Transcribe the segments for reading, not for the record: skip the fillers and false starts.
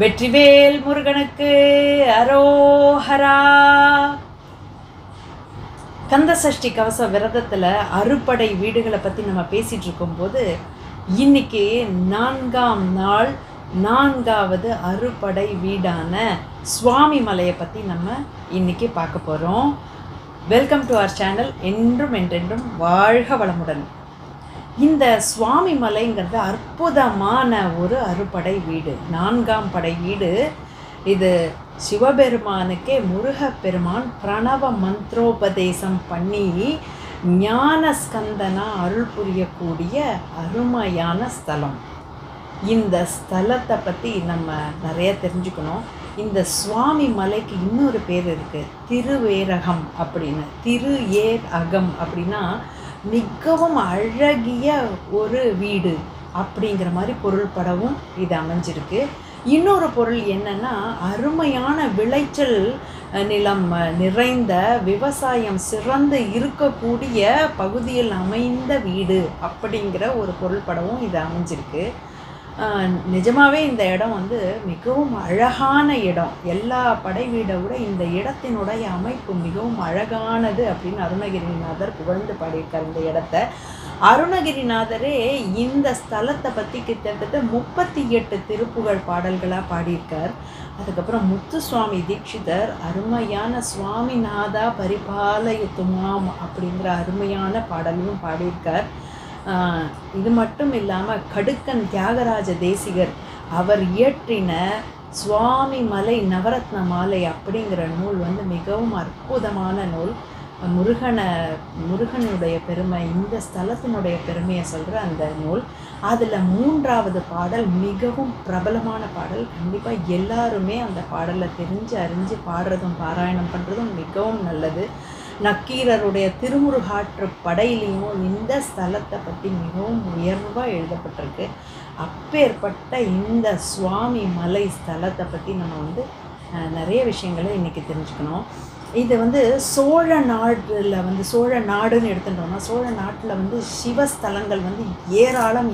வெற்றிவேல் முருகனுக்கு அரோஹரா. கந்த சஷ்டி கவச விரதத்தில் அறுபடை வீடுகளை பற்றி நம்ம பேசிகிட்டு இருக்கும்போது இன்றைக்கி 4ஆம் நாள் 4வது அறுபடை வீடான சுவாமி மலையை பற்றி நம்ம இன்றைக்கி பார்க்க போகிறோம். Welcome to our channel. என்றும் என்றென்றும் வாழ்க வளமுடன். இந்த சுவாமி மலைங்கிறது அற்புதமான ஒரு அறுபடை வீடு, 4ஆம் படை வீடு. இது சிவபெருமானுக்கே முருகப்பெருமான் பிரணவ மந்திரோபதேசம் பண்ணி ஞான ஸ்கந்தனா அருள் புரியக்கூடிய அருமையான ஸ்தலம். இந்த ஸ்தலத்தை பற்றி நம்ம நிறைய தெரிஞ்சுக்கணும். இந்த சுவாமி மலைக்கு இன்னொரு பேர் இருக்குது, திருவேரகம் அப்படின்னு. திரு ஏர் அகம் அப்படின்னா மிகவும் அழகிய ஒரு வீடு அப்படிங்கிற மாதிரி பொருள்படவும் இது அமைஞ்சிருக்கு. இன்னொரு பொருள் என்னென்னா, அருமையான விளைச்சல் நிலம் நிறைந்த விவசாயம் சிறந்து இருக்கக்கூடிய பகுதியில் அமைந்த வீடு அப்படிங்கிற ஒரு பொருள்படவும் இது அமைஞ்சிருக்கு. நிஜமாகவே இந்த இடம் வந்து மிகவும் அழகான இடம். எல்லா படை வீடை விட இந்த இடத்தினுடைய அமைப்பு மிகவும் அழகானது அப்படின்னு அருணகிரிநாதர் புகழ்ந்து பாடியிருக்கார் இந்த இடத்த. அருணகிரிநாதரே இந்த ஸ்தலத்தை பற்றி கிட்டத்தட்ட 38 திருப்புகழ் பாடல்களாக பாடியிருக்கார். அதுக்கப்புறம் முத்துசுவாமி தீட்சிதர் அருமையான சுவாமிநாதா பரிபாலயத்துமாம் அப்படிங்கிற அருமையான பாடலும் பாடியிருக்கார். இது மட்டும் இல்லாமல் கடுக்கன் தியாகராஜ தேசிகர் அவர் இயற்றின சுவாமி மலை நவரத்ன மாலை அப்படிங்கிற நூல் வந்து மிகவும் அற்புதமான நூல். முருகனுடைய பெருமை, இந்த ஸ்தலத்தினுடைய பெருமையை சொல்கிற அந்த நூல். அதில் 3வது பாடல் மிகவும் பிரபலமான பாடல். கண்டிப்பாக எல்லாருமே அந்த பாடலை தெரிஞ்சு அறிஞ்சு பாடுறதும் பாராயணம் பண்ணுறதும் மிகவும் நல்லது. நக்கீரருடைய திருமுருகாற்று படையிலையும் இந்த ஸ்தலத்தை பற்றி மிகவும் உயர்வாக எழுதப்பட்டிருக்கு. அப்பேற்பட்ட இந்த சுவாமி மலை ஸ்தலத்தை பற்றி நம்ம வந்து நிறைய விஷயங்களை இன்றைக்கி தெரிஞ்சுக்கணும். இது வந்து சோழ நாடுன்னு எடுத்துட்டோம்னா, சோழ நாட்டில் வந்து சிவஸ்தலங்கள் வந்து ஏராளம்.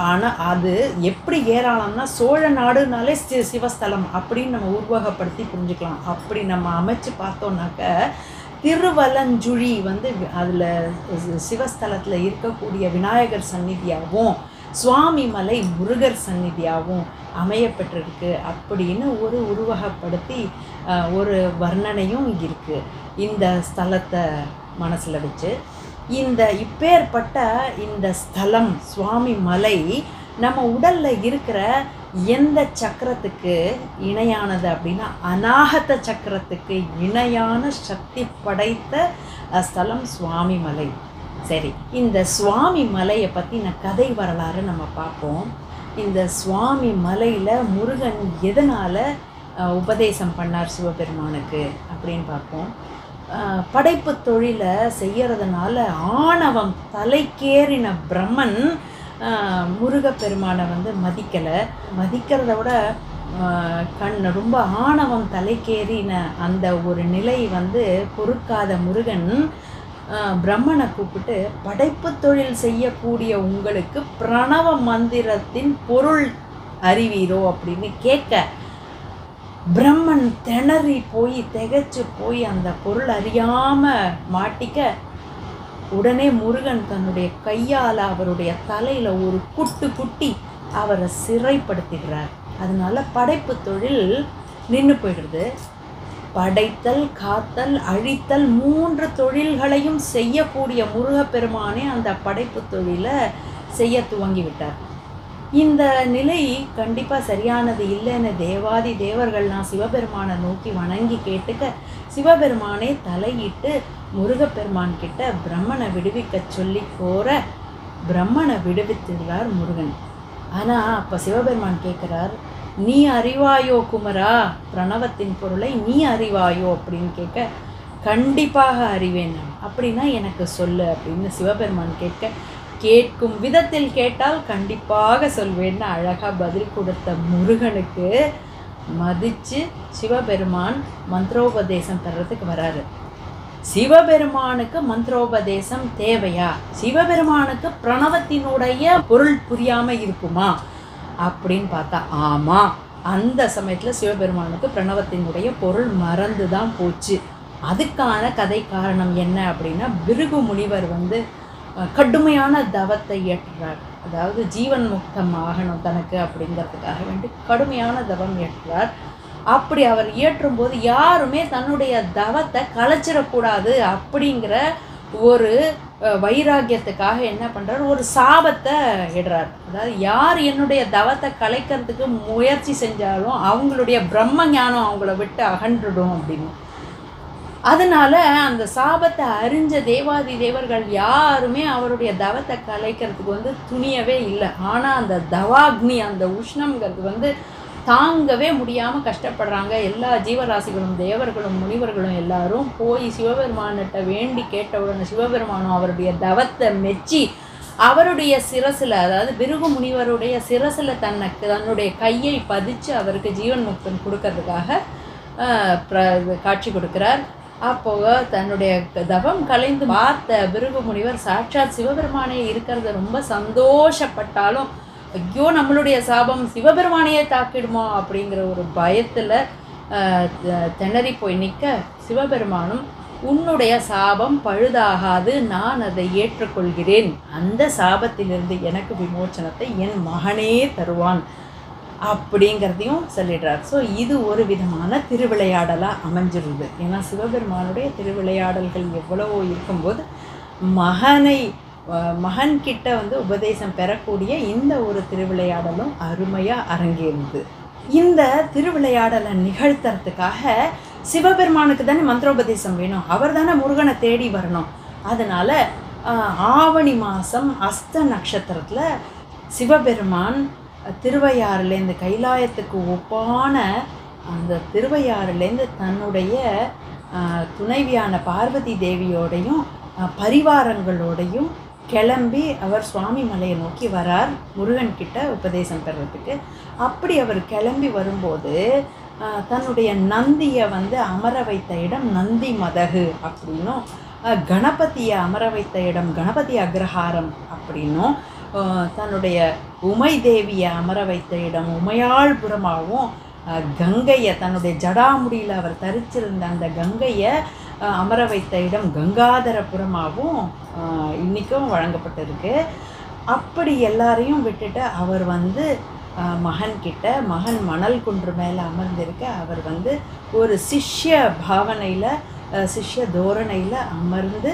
ஆனால் அது எப்படி ஏராளம்னா, சோழ நாடுனாலே சிவஸ்தலம் அப்படின்னு நம்ம உருவகப்படுத்தி புரிஞ்சுக்கலாம். அப்படி நம்ம அமைச்சு பார்த்தோம்னாக்க திருவலஞ்சுழி வந்து அதில் சிவஸ்தலத்தில் இருக்கக்கூடிய விநாயகர் சந்நிதியாகவும் சுவாமி மலை முருகர் சந்நிதியாகவும் அமையப்பட்டிருக்கு அப்படின்னு ஒரு உருவகப்படுத்தி ஒரு வர்ணனையும் இருக்குது இந்த ஸ்தலத்தை மனசில் வச்சு. இப்பேற்பட்ட இந்த ஸ்தலம் சுவாமி மலை நம்ம உடலில் இருக்கிற எந்த சக்கரத்துக்கு இணையானது அப்படின்னா, அநாகத சக்கரத்துக்கு இணையான சக்தி படைத்த ஸ்தலம் சுவாமி மலை. சரி, இந்த சுவாமி மலையை பற்றின கதை வரலாறு நம்ம பார்ப்போம். இந்த சுவாமி மலையில் முருகன் எதனால் உபதேசம் பண்ணார் சிவபெருமானுக்கு அப்படின்னு பார்ப்போம். படைப்பு தொழிலை செய்கிறதுனால ஆணவம் தலைக்கேறின பிரம்மன் முருகப்பெருமானை வந்து மதிக்கிறத விட ரொம்ப ஆணவம் தலைக்கேறின அந்த ஒரு நிலை வந்து பொறுக்காத முருகன் பிரம்மனை கூப்பிட்டு, படைப்பு தொழில் செய்யக்கூடிய உங்களுக்கு பிரணவ மந்திரத்தின் பொருள் அறிவீரோ அப்படின்னு கேட்க, பிரம்மன் திணறி போய் திகைச்சு போய் அந்த பொருள் அறியாமல் மாட்டிக்க, உடனே முருகன் தன்னுடைய கையால் அவருடைய தலையில் ஒரு குட்டி அவரை சிறைப்படுத்துகிறார். அதனால படைப்பு தொழில் நின்று போயிடுது. படைத்தல், காத்தல், அழித்தல் 3 தொழில்களையும் செய்யக்கூடிய முருகப்பெருமானே அந்த படைப்பு தொழிலை செய்ய துவங்கிவிட்டார். இந்த நிலை கண்டிப்பாக சரியானது இல்லைன்னு தேவாதி தேவர்கள் நான் சிவபெருமானை நோக்கி வணங்கி கேட்டுக்க, சிவபெருமானே தலையிட்டு முருகப்பெருமான் கிட்ட பிரம்மனை விடுவிக்க சொல்லி கோர பிரம்மனை விடுவித்துள்ளார் முருகன். ஆனால் அப்போ சிவபெருமான் கேட்குறார், நீ அறிவாயோ குமரா, பிரணவத்தின் பொருளை நீ அறிவாயோ அப்படின்னு கேட்க, கண்டிப்பாக அறிவேன், அப்படின்னா எனக்கு சொல்லு அப்படின்னு சிவபெருமான் கேட்க, கேட்கும் விதத்தில் கேட்டால் கண்டிப்பாக சொல்வேன்னு அழகாக பதில் கொடுத்த முருகனுக்கு மதித்து சிவபெருமான் மந்திரோபதேசம் பெறறதுக்கு வராரு. சிவபெருமானுக்கு மந்திரோபதேசம் தேவையா? சிவபெருமானுக்கு பிரணவத்தினுடைய பொருள் புரியாமல் இருக்குமா அப்படின்னு பார்த்தா ஆமாம், அந்த சமயத்தில் சிவபெருமானுக்கு பிரணவத்தினுடைய பொருள் மறந்து தான் போச்சு. அதுக்கான கதை காரணம் என்ன அப்படின்னா, பிருகு முனிவர் வந்து கடுமையான தவத்தை ஏற்றுறார். அதாவது ஜீவன் முக்தம் ஆகணும் தனக்கு அப்படிங்கிறதுக்காக வேண்டி கடுமையான தவம் ஏற்றுறார். அப்படி அவர் ஏற்றும்போது யாருமே தன்னுடைய தவத்தை கலைச்சிடக்கூடாது அப்படிங்கிற ஒரு வைராக்கியத்துக்காக என்ன பண்ணுறார், ஒரு சாபத்தை இடுறார். அதாவது யார் என்னுடைய தவத்தை கலைக்கிறதுக்கு முயற்சி செஞ்சாலும் அவங்களுடைய பிரம்ம ஞானம் அவங்கள விட்டு அகன்றுடும் அப்படின்னு. அதனால் அந்த சாபத்தை அறிஞ்ச தேவாதி தேவர்கள் யாருமே அவருடைய தவத்தை கலைக்கிறதுக்கு வந்து துணியவே இல்லை. ஆனால் அந்த தவாக்னி, அந்த உஷ்ணங்கிறது வந்து தாங்கவே முடியாமல் கஷ்டப்படுறாங்க. எல்லா ஜீவராசிகளும், தேவர்களும், முனிவர்களும் எல்லாரும் போய் சிவபெருமானிட்ட வேண்டி கேட்டவுடனே சிவபெருமானும் அவருடைய தவத்தை மெச்சி அவருடைய சிரசில், அதாவது பிருகு முனிவருடைய சிரசில் தன்னுடைய கையை பதிச்சு அவருக்கு ஜீவன் முக்தன் கொடுக்கறதுக்காக காட்சி கொடுக்குறார். அப்போது தன்னுடைய தவம் கலைந்து பார்த்த பிருகு முனிவர் சாட்சாத் சிவபெருமானே இருக்கிறத ரொம்ப சந்தோஷப்பட்டாலும், ஐயோ நம்மளுடைய சாபம் சிவபெருமானையே தாக்கிடுமோ அப்படிங்கிற ஒரு பயத்தில் திணறி போய் நிற்க, சிவபெருமானும் உன்னுடைய சாபம் பழுதாகாது, நான் அதை ஏற்றுக்கொள்கிறேன், அந்த சாபத்திலிருந்து எனக்கு விமோச்சனத்தை என் மகனே தருவான் அப்படிங்கிறதையும் சொல்லிடுறார். ஸோ இது ஒரு விதமான திருவிளையாடலாக அமைஞ்சிருது. ஏன்னா சிவபெருமானுடைய திருவிளையாடல்கள் எவ்வளவோ இருக்கும்போது மகன்கிட்ட வந்து உபதேசம் பெறக்கூடிய இந்த ஒரு திருவிளையாடலும் அருமையாக அரங்கேறுது. இந்த திருவிளையாடலை நிகழ்த்துறதுக்காக சிவபெருமானுக்கு தானே மந்திரோபதேசம் வேணும், அவர் தானே முருகனை தேடி வரணும். அதனால் ஆவணி மாதம் அஸ்த நட்சத்திரத்தில் சிவபெருமான் திருவையாறுலேருந்து, கைலாயத்துக்கு ஒப்பான அந்த திருவையாறுலேருந்து தன்னுடைய துணைவியான பார்வதி தேவியோடையும் பரிவாரங்களோடையும் கிளம்பி அவர் சுவாமி மலையை நோக்கி வரார் முருகன்கிட்ட உபதேசம் பெறத்துக்கு. அப்படி அவர் கிளம்பி வரும்போது தன்னுடைய நந்தியை வந்து அமர வைத்த இடம் நந்தி மதகு அப்படின்னும், கணபதியை அமர வைத்த இடம் கணபதி அக்ரஹாரம் அப்படின்னும், தன்னுடைய உமை தேவியை அமர வைத்த இடம் உமையாள்புரமாகவும், கங்கையை தன்னுடைய ஜடாமுடியில் அவர் தரிச்சிருந்த அந்த கங்கையை அமர வைத்த இடம் கங்காதரபுரமாகவும் இன்றைக்கும் வழங்கப்பட்டிருக்கு. அப்படி எல்லாரையும் விட்டுட்டு அவர் வந்து மகன்கிட்ட, மகன் மணல் குன்று மேலே அமர்ந்திருக்க அவர் வந்து ஒரு சிஷ்ய பாவனையில், சிஷ்ய தோரணையில் அமர்ந்து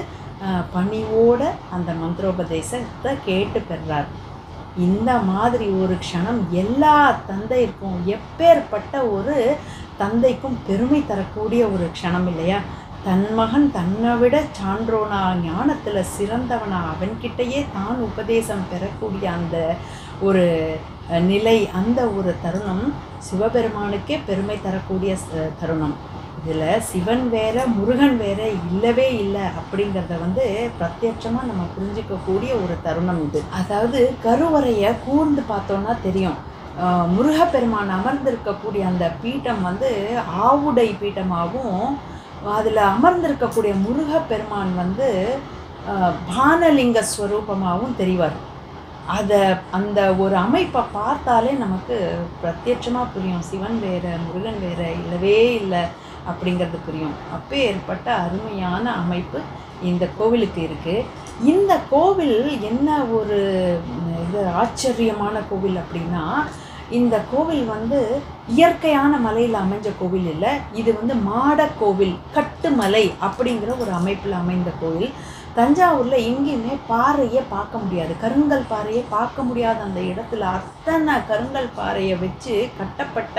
பணிவோடு அந்த மந்திரோபதேசத்தை கேட்டு பெறார். இந்த மாதிரி ஒரு க்ஷணம் எல்லா தந்தைக்கும், எப்பேற்பட்ட ஒரு தந்தைக்கும் பெருமை தரக்கூடிய ஒரு க்ஷணம் இல்லையா? தன் மகன் தன்னை விட சான்றோனா, ஞானத்தில் சிறந்தவனா, அவன்கிட்டயே தான் உபதேசம் பெறக்கூடிய அந்த ஒரு நிலை, அந்த ஒரு தருணம் சிவபெருமானுக்கே பெருமை தரக்கூடிய தருணம். இதில் சிவன் வேற முருகன் வேற இல்லவே இல்லை அப்படிங்கிறத வந்து பிரத்யட்சமாக நம்ம புரிஞ்சிக்கக்கூடிய ஒரு தருணம் இது. அதாவது கருவறையை கூர்ந்து பார்த்தோன்னா தெரியும், முருகப்பெருமான் அமர்ந்திருக்கக்கூடிய அந்த பீட்டம் வந்து ஆவுடை பீட்டமாகவும், அதில் அமர்ந்திருக்கக்கூடிய முருகப்பெருமான் வந்து பானலிங்க ஸ்வரூபமாகவும் தெரிவார். அதை அந்த ஒரு அமைப்பை பார்த்தாலே நமக்கு பிரத்யட்சமாக புரியும், சிவன் வேறு முருகன் வேறு இல்லவே இல்லை அப்படிங்கிறது புரியும். அப்போ ஏற்பட்ட அருமையான அமைப்பு இந்த கோவிலுக்கு இருக்குது. இந்த கோவில் என்ன ஒரு இது ஆச்சரியமான கோவில் அப்படின்னா, இந்த கோவில் வந்து இயற்கையான மலையில் அமைஞ்ச கோவில் இல்லை. இது வந்து மாடக்கோவில், கட்டுமலை அப்படிங்கிற ஒரு அமைப்பில் அமைந்த கோவில். தஞ்சாவூரில் எங்கேயுமே பாறையை பார்க்க முடியாது, கருங்கல் பாறையை பார்க்க முடியாத அந்த இடத்துல அத்தனை கருங்கல் பாறையை வச்சு கட்டப்பட்ட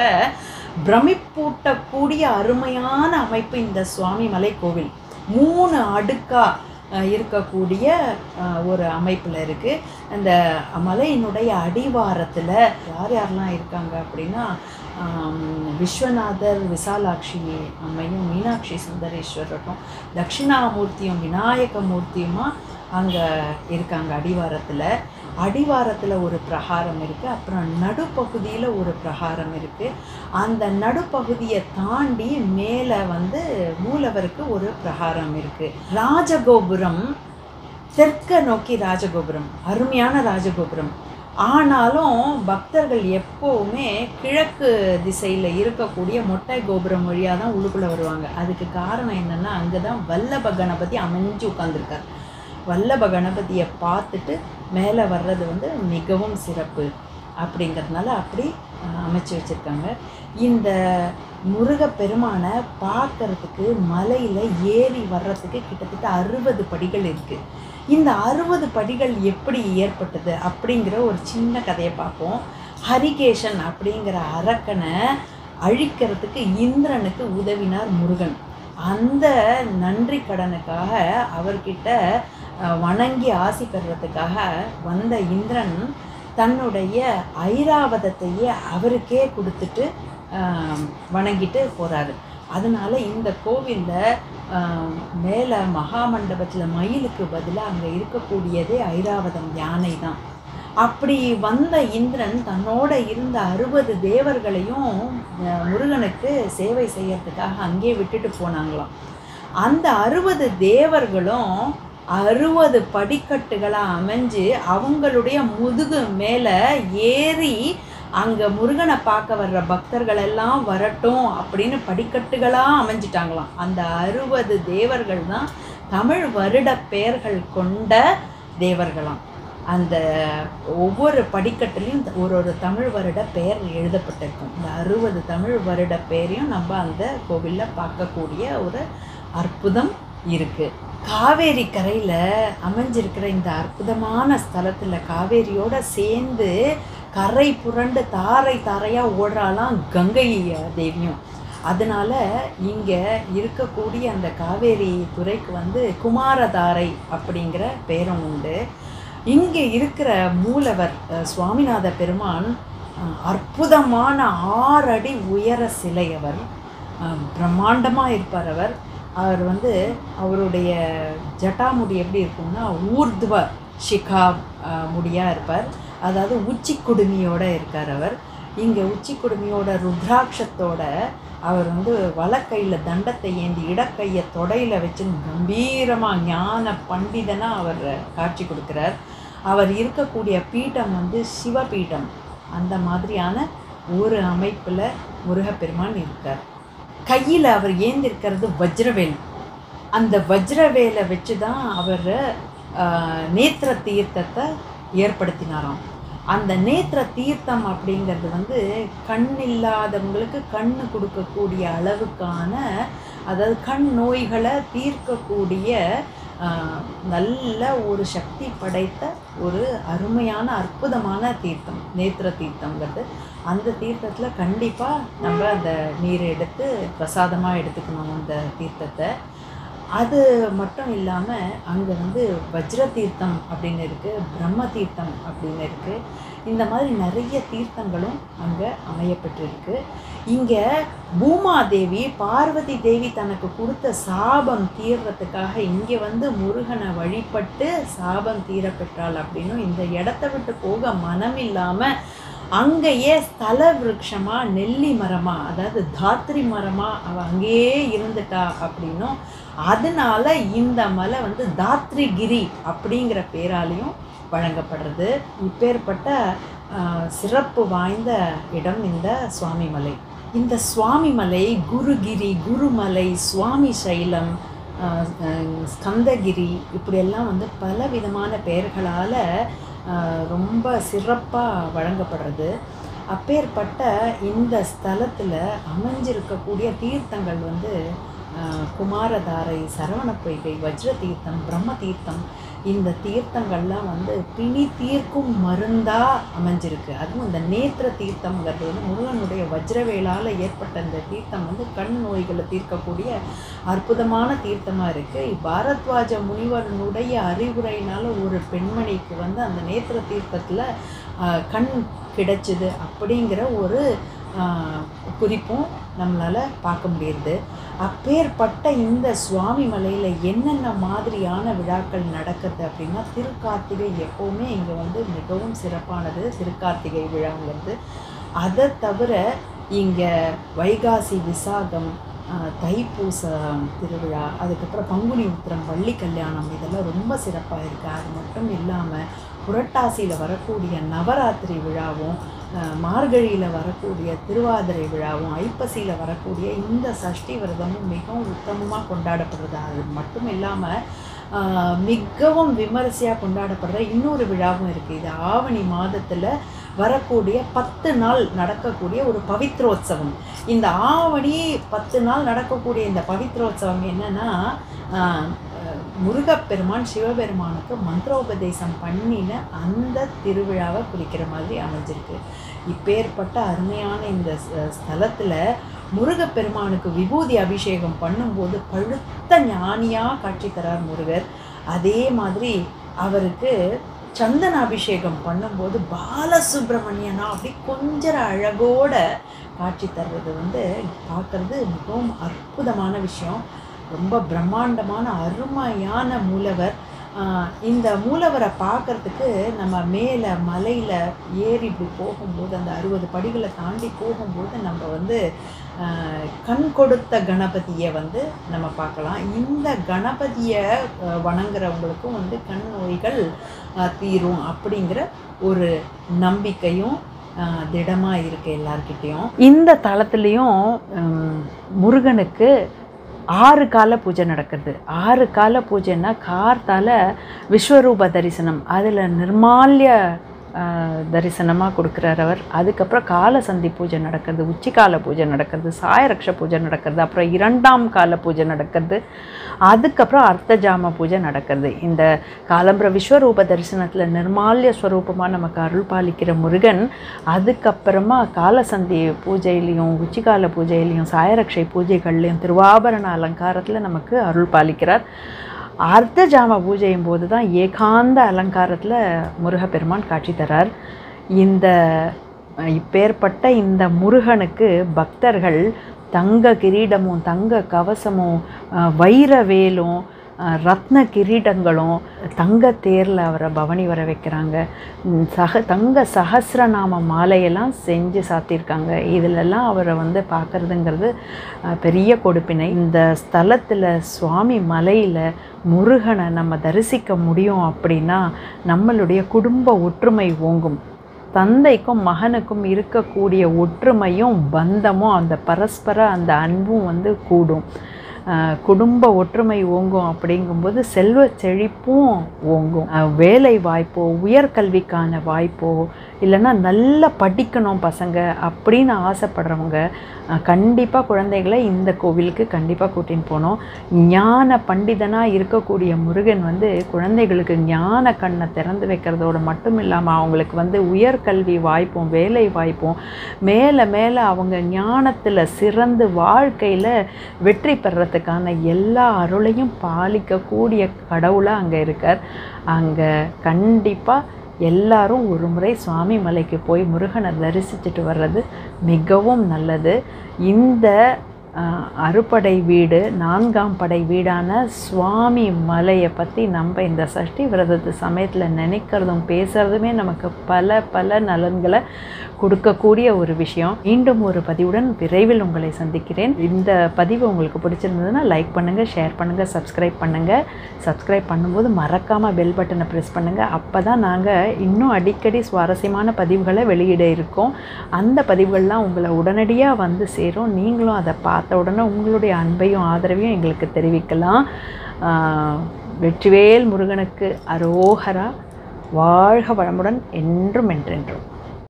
பிரமிப்பூட்டக்கூடிய அருமையான அமைப்பு இந்த சுவாமி மலை கோவில். 3 அடுக்காக இருக்கக்கூடிய ஒரு அமைப்பில் இருக்குது. அந்த மலையினுடைய அடிவாரத்தில் யார் யாரெலாம் இருக்காங்க அப்படின்னா, விஸ்வநாதர், விசாலாட்சி அம்மையும், மீனாட்சி சுந்தரேஸ்வரரும், தட்சிணாமூர்த்தியும், விநாயக மூர்த்தியுமா அங்கே இருக்காங்க. அடிவாரத்தில் ஒரு பிரகாரம் இருக்குது. அப்புறம் நடுப்பகுதியில் ஒரு பிரகாரம் இருக்குது. அந்த நடுப்பகுதியை தாண்டி மேலே வந்து மூலவருக்கு ஒரு பிரகாரம் இருக்குது. ராஜகோபுரம் தெற்க நோக்கி, ராஜகோபுரம் அருமையான ராஜகோபுரம். ஆனாலும் பக்தர்கள் எப்பவுமே கிழக்கு திசையில் இருக்கக்கூடிய மொட்டை கோபுரம் வழியாக தான் உள்ளுக்குள்ளே வருவாங்க. அதுக்கு காரணம் என்னென்னா, அங்கே தான் வல்லப கணபதி அமைஞ்சு உட்காந்துருக்கார். வல்லப கணபதியை பார்த்துட்டு மேலே வர்றது வந்து மிகவும் சிறப்பு அப்படிங்கிறதுனால அப்படி அமைச்சு வச்சுருக்காங்க. இந்த முருகப்பெருமானை பார்க்கறதுக்கு மலையில் ஏறி வர்றதுக்கு கிட்டத்தட்ட 60 படிகள் இருக்குது. இந்த 60 படிகள் எப்படி ஏற்பட்டது அப்படிங்கிற ஒரு சின்ன கதையை பார்ப்போம். ஹரிகேஷன் அப்படிங்கிற அரக்கனை அழிக்கிறதுக்கு இந்திரனுக்கு உதவினார் முருகன். அந்த நன்றி கடனுக்காக அவர்கிட்ட வணங்கி ஆசி பெறுறதுக்காக வந்த இந்திரன் தன்னுடைய ஐராவதத்தையே அவருக்கே கொடுத்துட்டு வணங்கிட்டு போகிறாரு. அதனால இந்த கோவிலில் மேலே மகாமண்டபத்தில் மயிலுக்கு பதிலாக அங்கே இருக்கக்கூடியதே ஐராவதம் யானை தான். அப்படி வந்த இந்திரன் தன்னோட இருந்த 60 தேவர்களையும் முருகனுக்கு சேவை செய்யறதுக்காக அங்கே விட்டுட்டு போனாங்களாம். அந்த 60 தேவர்களும் 60 படிக்கட்டுகளாக அமைஞ்சு அவங்களுடைய முதுகு மேலே ஏறி அங்கே முருகனை பார்க்க வர்ற பக்தர்கள் எல்லாம் வரட்டும் அப்படின்னு படிக்கட்டுகளாக அமைஞ்சிட்டாங்களாம். அந்த 60 தேவர்கள் தான் தமிழ் வருட பெயர்கள் கொண்ட தேவர்களாம். அந்த ஒவ்வொரு படிக்கட்டுலையும் ஒரு தமிழ் வருட பெயர் எழுதப்பட்டிருக்கும். இந்த 60 தமிழ் வருட பெயரையும் நம்ம அந்த கோவிலில் பார்க்கக்கூடிய ஒரு அற்புதம் இருக்குது. காவேரி கரையில் அமைஞ்சிருக்கிற இந்த அற்புதமான ஸ்தலத்தில் காவேரியோடு சேர்ந்து கரை புரண்டு தாரை தாரையாக ஓடுறாலாம் கங்கை தேவியும். அதனால் இங்கே இருக்கக்கூடிய அந்த காவேரி துறைக்கு வந்து குமாரதாரை அப்படிங்கிற பேரும் உண்டு. இங்கே இருக்கிற மூலவர் சுவாமிநாத பெருமான் அற்புதமான 6 அடி உயர சிலை, அவர் பிரம்மாண்டமாக இருப்பார். அவர் வந்து அவருடைய ஜட்டாமுடி எப்படி இருக்கும்னா ஊர்துவ ஷிகா முடியாக இருப்பார். அதாவது உச்சி குடுமியோடு இருக்கார் அவர். இங்கே உச்சி குடுமியோட ருத்ராட்சத்தோட அவர் வந்து வலக்கையில் தண்டத்தை ஏந்தி இடக்கையை தொடையில் வச்சு கம்பீரமாக ஞான பண்டிதனாக அவர் காட்சி கொடுக்குறார். அவர் இருக்கக்கூடிய பீடம் வந்து சிவபீடம். அந்த மாதிரியான ஒரு அமைப்பில் முருகப்பெருமான் இருக்கார். கையில் அவர் ஏந்திருக்கிறது வஜ்ரவேல். அந்த வஜ்ரவேலை வச்சு தான் அவர் நேத்திர தீர்த்தத்தை ஏற்படுத்தினாராம். அந்த நேத்திர தீர்த்தம் அப்படிங்கிறது வந்து கண் இல்லாதவங்களுக்கு கண் கொடுக்கக்கூடிய அளவுக்கான, அதாவது கண் நோய்களை தீர்க்கக்கூடிய நல்ல ஒரு சக்தி படைத்த ஒரு அருமையான அற்புதமான தீர்த்தம் நேத்திர தீர்த்தங்கிறது. அந்த தீர்த்தத்தில் கண்டிப்பாக நம்ம அந்த நீரை எடுத்து பிரசாதமாக எடுத்துக்கணும் அந்த தீர்த்தத்தை. அது மட்டும் இல்லாமல் அங்கே வந்து வஜ்ர தீர்த்தம் அப்படின்னு இருக்குது, பிரம்ம தீர்த்தம் அப்படின்னு இருக்குது. இந்த மாதிரி நிறைய தீர்த்தங்களும் அங்கே அமையப்பட்டிருக்கு. இங்கே பூமாதேவி பார்வதி தேவி தனக்கு கொடுத்த சாபம் தீர்றதுக்காக இங்கே வந்து முருகனை வழிபட்டு சாபம் தீர பெற்றாள் அப்படின்னும், இந்த இடத்த விட்டு போக மனம் இல்லாமல் அங்கேயே ஸ்தல விருட்சமாக நெல்லி மரமாக, அதாவது தாத்ரி மரமாக அவள் அங்கேயே இருந்துட்டா அப்படின்னும், அதனால் இந்த மலை வந்து தாத்ரிகிரி அப்படிங்கிற பேராலையும் வழங்கப்படுறது. இப்பேற்பட்ட சிறப்பு வாய்ந்த இடம் இந்த சுவாமிமலை. இந்த சுவாமிமலை குருகிரி, குருமலை, சுவாமி சைலம், ஸ்கந்தகிரி இப்படியெல்லாம் வந்து பல விதமான பெயர்களால் ரொம்ப சிறப்பாக வழங்கப்படுறது. அப்பேற்பட்ட இந்த ஸ்தலத்தில் அமைஞ்சிருக்கக்கூடிய தீர்த்தங்கள் வந்து குமாரதாரை, சரவண பொய்கை, வஜ்ர தீர்த்தம், பிரம்ம தீர்த்தம், இந்த தீர்த்தங்கள்லாம் வந்து பிணி தீர்க்கும் மருந்தாக அமைஞ்சிருக்கு. அதுவும் இந்த நேத்திர தீர்த்தம்ங்கிறது வந்து முருகனுடைய வஜ்ரவேலால் ஏற்பட்ட இந்த தீர்த்தம் வந்து கண் நோய்களை தீர்க்கக்கூடிய அற்புதமான தீர்த்தமாக இருக்குது. பாரத்வாஜ முனிவரனுடைய அறிவுரையினால் ஒரு பெண்மணிக்கு வந்து அந்த நேத்திர தீர்த்தத்தில் கண் கிடைச்சிது அப்படிங்கிற ஒரு குறிப்பும் நம்மளால் பார்க்க முடியுது. அப்பேற்பட்ட இந்த சுவாமி மலையில் என்னென்ன மாதிரியான விழாக்கள் நடக்குது அப்படின்னா, திருக்கார்த்திகை எப்போவுமே இங்கே வந்து மிகவும் சிறப்பானது திருக்கார்த்திகை விழாங்கிறது. அதை தவிர இங்கே வைகாசி விசாகம், தைப்பூச திருவிழா, அதுக்கப்புறம் பங்குனி உத்திரம், வள்ளி கல்யாணம் இதெல்லாம் ரொம்ப சிறப்பாக இருக்குது. அது மட்டும் இல்லாமல் புரட்டாசியில் வரக்கூடிய நவராத்திரி விழாவும் மார்கழியில் வரக்கூடிய திருவாதிரை விழாவும் ஐப்பசியில் வரக்கூடிய இந்த சஷ்டி விரதமும் மிகவும் உத்தமமாக கொண்டாடப்படுறது. அது மட்டும் இல்லாமல் மிகவும் விமரிசையாக கொண்டாடப்படுற இன்னொரு விழாவும் இருக்குது. இது ஆவணி மாதத்தில் வரக்கூடிய 10 நாள் நடக்கக்கூடிய ஒரு பவித்ரோத்சவம். இந்த ஆவணி 10 நாள் நடக்கக்கூடிய இந்த பவித்ரோத்சவம் என்னென்னா, முருகப்பெருமான் சிவபெருமானுக்கு மந்திரோபதேசம் பண்ணின அந்த திருவிழாவை குறிக்கிற மாதிரி அமைஞ்சிருக்கு. இப்பேற்பட்ட அருமையான இந்த ஸ்தலத்தில் முருகப்பெருமானுக்கு விபூதி அபிஷேகம் பண்ணும்போது பழுத்த ஞானியாக காட்சி தரார் முருகர். அதே மாதிரி அவருக்கு சந்தன அபிஷேகம் பண்ணும்போது பாலசுப்ரமணியனா அப்படி கொஞ்சம் அழகோடு காட்சி தர்றது வந்து பார்க்குறது மிகவும் அற்புதமான விஷயம். ரொம்ப பிரம்மாண்டமான அருமையான மூலவர். இந்த மூலவரை பார்க்குறதுக்கு நம்ம மேலே மலையில் ஏறி இப்படி போகும்போது அந்த 60 படிகளை தாண்டி போகும்போது நம்ம வந்து கண் கொடுத்த கணபதியை வந்து நம்ம பார்க்கலாம். இந்த கணபதியை வணங்குறவங்களுக்கும் வந்து கண் நோய்கள் தீரும் அப்படிங்கிற ஒரு நம்பிக்கையும் திடமாக இருக்குது எல்லார்கிட்டேயும். இந்த தளத்துலேயும் முருகனுக்கு 6 கால பூஜை நடக்கிறது. 6 கால பூஜைன்னா கார்த்தால விஸ்வரூப தரிசனம், அதில் நிர்மால்ய தரிசனமாக கொடுக்குறார் அவர். அதுக்கப்புறம் கால சந்தி பூஜை நடக்கிறது, உச்சிக்கால பூஜை நடக்கிறது, சாயரக்ஷ பூஜை நடக்கிறது, அப்புறம் 2ஆம் கால பூஜை நடக்கிறது, அதுக்கப்புறம் அர்த்த ஜாம பூஜை நடக்கிறது. இந்த காலம்புற விஸ்வரூப தரிசனத்தில் நிர்மால்ய ஸ்வரூபமாக நமக்கு அருள் பாலிக்கிற முருகன் அதுக்கப்புறமா கால சந்தி பூஜையிலையும் உச்சிக்கால பூஜையிலையும் சாயரக்ஷை பூஜைகள்லையும் திருவாபரண அலங்காரத்தில் நமக்கு அருள் பாலிக்கிறார். அர்த்த ஜாம பூஜையும் போது தான் ஏகாந்த அலங்காரத்தில் முருகப்பெருமான் காட்சி தரார். இந்த இப்பேற்பட்ட இந்த முருகனுக்கு பக்தர்கள் தங்க கிரீடமும் தங்க கவசமும் வைர வேலும் ரத்ன கிரீடங்களும் தங்க தேரில் அவரை பவனி வர வைக்கிறாங்க. தங்க சகஸ்ரநாம மாலையெல்லாம் செஞ்சு சாத்தியிருக்காங்க. இதிலெல்லாம் அவரை வந்து பார்க்குறதுங்கிறது பெரிய கொடுப்பினை. இந்த ஸ்தலத்தில் சுவாமி மலையில் முருகனை நம்ம தரிசிக்க முடியும் அப்படின்னா நம்மளுடைய குடும்ப ஒற்றுமை ஓங்கும். தந்தைக்கும் மகனுக்கும் இருக்கக்கூடிய ஒற்றுமையும் பந்தமும் அந்த பரஸ்பர அந்த அன்பும் வந்து கூடும். குடும்ப ஒற்றுமை ஓங்கும். அப்படிங்கும்போது செல்வ செழிப்பும் ஓங்கும். வேலை வாய்ப்போ உயர்கல்விக்கான வாய்ப்போ இல்லைன்னா நல்லா படிக்கணும் பசங்க அப்படின்னு ஆசைப்படுறவங்க கண்டிப்பாக குழந்தைகளை இந்த கோவிலுக்கு கண்டிப்பாக கூட்டின்னு போகணும். ஞான பண்டிதனாக இருக்கக்கூடிய முருகன் வந்து குழந்தைகளுக்கு ஞான கண்ணை திறந்து வைக்கிறதோடு மட்டும் இல்லாமல் அவங்களுக்கு வந்து உயர்கல்வி வாய்ப்பும் வேலை வாய்ப்பும் மேலே மேலே அவங்க ஞானத்தில் சிறந்து வாழ்க்கையில் வெற்றி பெறுறது எல்லா அருளையும் பாலிக்கக்கூடிய கடவுளாக அங்கே இருக்கார். அங்கே கண்டிப்பாக எல்லாரும் ஒரு முறை சுவாமி மலைக்கு போய் முருகனை தரிசிச்சுட்டு வர்றது மிகவும் நல்லது. இந்த அறுபடை வீடு 4ஆம் படை வீடான சுவாமி மலையை பற்றி நம்ம இந்த சஷ்டி விரதத்து சமயத்தில் நினைக்கிறதும் பேசுகிறதுமே நமக்கு பல பல நலன்களை கொடுக்கக்கூடிய ஒரு விஷயம். மீண்டும் ஒரு பதிவுடன் விரைவில் உங்களை சந்திக்கிறேன். இந்த பதிவு உங்களுக்கு பிடிச்சிருந்ததுன்னா லைக் பண்ணுங்கள், ஷேர் பண்ணுங்கள், சப்ஸ்கிரைப் பண்ணுங்கள். சப்ஸ்கிரைப் பண்ணும்போது மறக்காமல் பெல் பட்டனை ப்ரெஸ் பண்ணுங்கள். அப்போ தான் நாங்கள் இன்னும் அடிக்கடி சுவாரஸ்யமான பதிவுகளை வெளியிட இருக்கோம். அந்த பதிவுகள்லாம் உங்களை உடனடியாக வந்து சேரும். நீங்களும் அதை உடனே உங்களுடைய அன்பையும் ஆதரவையும் எங்களுக்கு தெரிவிக்கலாம். வெற்றிவேல் முருகனுக்கு அரோகரா. வாழ்க வளமுடன் என்றும் என்றென்றும்.